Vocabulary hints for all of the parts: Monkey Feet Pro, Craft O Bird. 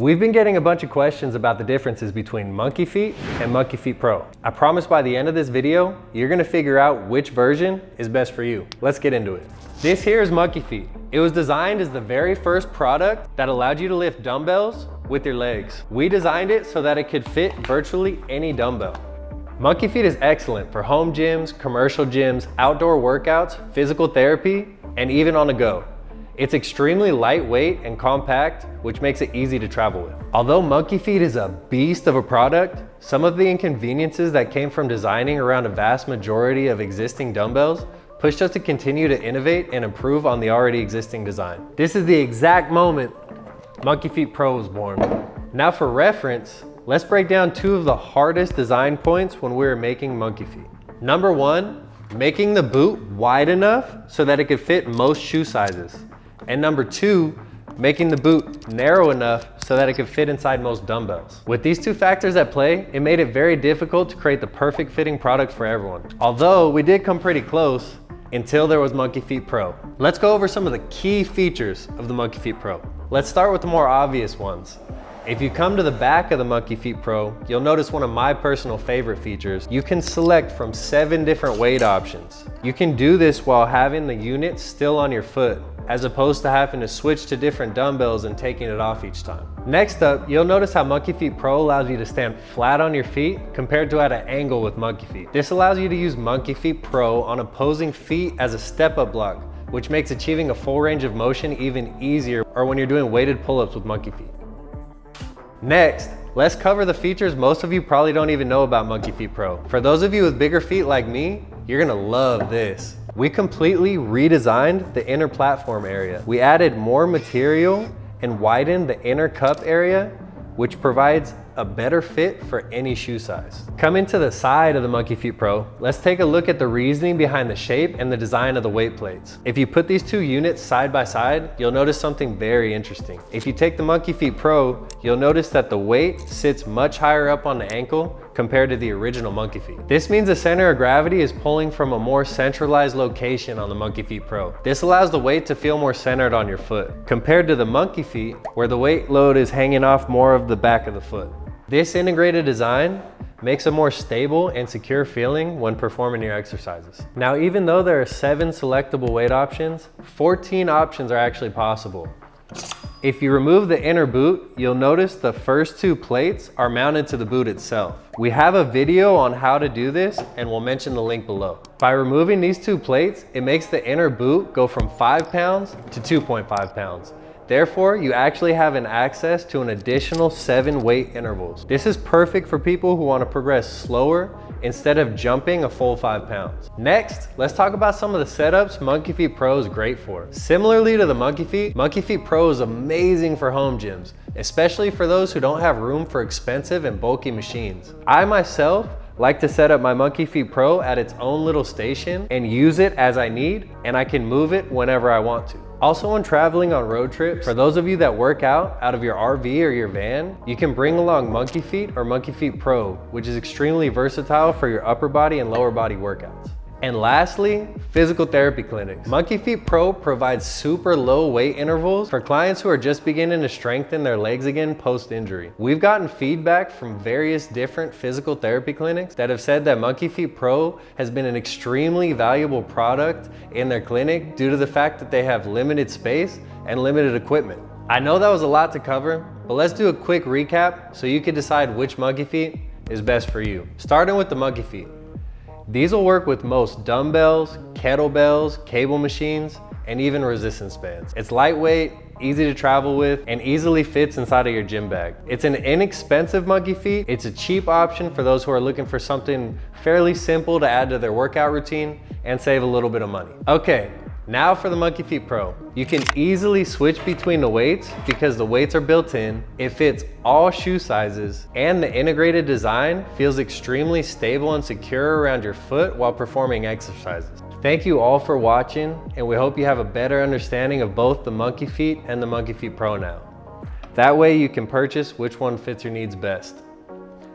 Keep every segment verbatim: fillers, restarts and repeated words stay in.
We've been getting a bunch of questions about the differences between Monkey Feet and Monkey Feet Pro. I promise by the end of this video, you're gonna figure out which version is best for you. Let's get into it. This here is Monkey Feet. It was designed as the very first product that allowed you to lift dumbbells with your legs. We designed it so that it could fit virtually any dumbbell. Monkey Feet is excellent for home gyms, commercial gyms, outdoor workouts, physical therapy, and even on the go. It's extremely lightweight and compact, which makes it easy to travel with. Although Monkey Feet is a beast of a product, some of the inconveniences that came from designing around a vast majority of existing dumbbells pushed us to continue to innovate and improve on the already existing design. This is the exact moment Monkey Feet Pro was born. Now for reference, let's break down two of the hardest design points when we were making Monkey Feet. Number one, making the boot wide enough so that it could fit most shoe sizes. And number two, making the boot narrow enough so that it could fit inside most dumbbells. With these two factors at play, it made it very difficult to create the perfect fitting product for everyone. Although we did come pretty close until there was Monkey Feet Pro. Let's go over some of the key features of the Monkey Feet Pro. Let's start with the more obvious ones. If you come to the back of the Monkey Feet Pro, you'll notice one of my personal favorite features. You can select from seven different weight options. You can do this while having the unit still on your foot, as opposed to having to switch to different dumbbells and taking it off each time. Next up, you'll notice how Monkey Feet Pro allows you to stand flat on your feet compared to at an angle with Monkey Feet. This allows you to use Monkey Feet Pro on opposing feet as a step-up block, which makes achieving a full range of motion even easier, or when you're doing weighted pull-ups with Monkey Feet. Next, let's cover the features most of you probably don't even know about Monkey Feet Pro. For those of you with bigger feet like me, you're gonna love this. We completely redesigned the inner platform area. We added more material and widened the inner cup area, which provides a better fit for any shoe size. Coming to the side of the Monkey Feet Pro, let's take a look at the reasoning behind the shape and the design of the weight plates. If you put these two units side by side, you'll notice something very interesting. If you take the Monkey Feet Pro, you'll notice that the weight sits much higher up on the ankle compared to the original Monkey Feet. This means the center of gravity is pulling from a more centralized location on the Monkey Feet Pro. This allows the weight to feel more centered on your foot, compared to the Monkey Feet, where the weight load is hanging off more of the back of the foot. This integrated design makes a more stable and secure feeling when performing your exercises. Now, even though there are seven selectable weight options, fourteen options are actually possible. If you remove the inner boot, you'll notice the first two plates are mounted to the boot itself. We have a video on how to do this, and we'll mention the link below. By removing these two plates, it makes the inner boot go from five pounds to two point five pounds. Therefore, you actually have an access to an additional seven weight intervals. This is perfect for people who want to progress slower instead of jumping a full five pounds. Next, let's talk about some of the setups Monkey Feet Pro is great for. Similarly to the Monkey Feet, Monkey Feet Pro is amazing for home gyms, especially for those who don't have room for expensive and bulky machines. I myself like to set up my Monkey Feet Pro at its own little station and use it as I need, and I can move it whenever I want to. Also, when traveling on road trips, for those of you that work out out of your R V or your van, you can bring along Monkey Feet or Monkey Feet Pro, which is extremely versatile for your upper body and lower body workouts. And lastly, physical therapy clinics. Monkey Feet Pro provides super low weight intervals for clients who are just beginning to strengthen their legs again post-injury. We've gotten feedback from various different physical therapy clinics that have said that Monkey Feet Pro has been an extremely valuable product in their clinic due to the fact that they have limited space and limited equipment. I know that was a lot to cover, but let's do a quick recap so you can decide which Monkey Feet is best for you. Starting with the Monkey Feet. These will work with most dumbbells, kettlebells, cable machines, and even resistance bands. It's lightweight, easy to travel with, and easily fits inside of your gym bag. It's an inexpensive Monkey Feet. It's a cheap option for those who are looking for something fairly simple to add to their workout routine and save a little bit of money. Okay, now for the Monkey Feet Pro. You can easily switch between the weights because the weights are built in, it fits all shoe sizes, and the integrated design feels extremely stable and secure around your foot while performing exercises. Thank you all for watching, and we hope you have a better understanding of both the Monkey Feet and the Monkey Feet Pro now. That way you can purchase which one fits your needs best.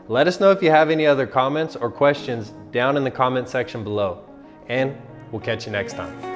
Let us know if you have any other comments or questions down in the comment section below, and we'll catch you next time.